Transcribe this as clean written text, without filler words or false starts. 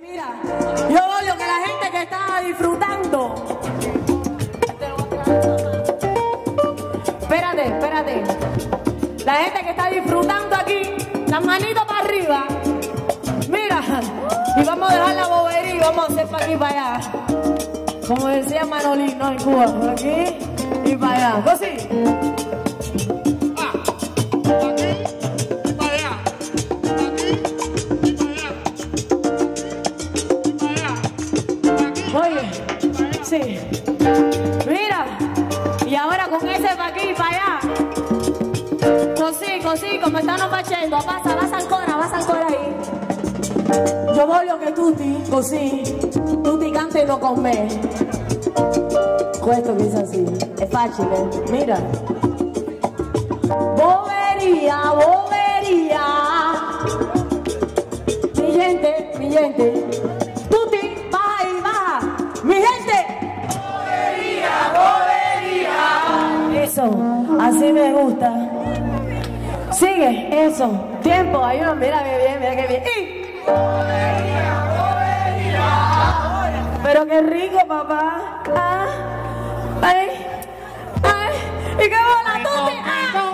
Mira, yo odio que la gente que está disfrutando. Espérate, espérate. La gente que está disfrutando aquí, las manitos para arriba. Mira, y vamos a dejar la bobería y vamos a hacer para aquí y para allá. Como decía Manolín, ¿no? En Cuba, por aquí y para allá. Cosí. Sí. Mira, y ahora con ese para aquí y para allá. Cosí, cosí, como están nos facendo. Pasa, vas ancora ahí. Yo voglio che tutti, così, tutti cantino con me. Questo che dice así, è facile, mira. Boberia, boberia. Mi gente, mi gente. Así me gusta. Sigue, eso. Tiempo, ayúdame, mira que bien, mira que bien. Y... Boberia, boberia. Pero qué rico, papá. Ah, ay, ay, y qué bola tú te. Ah.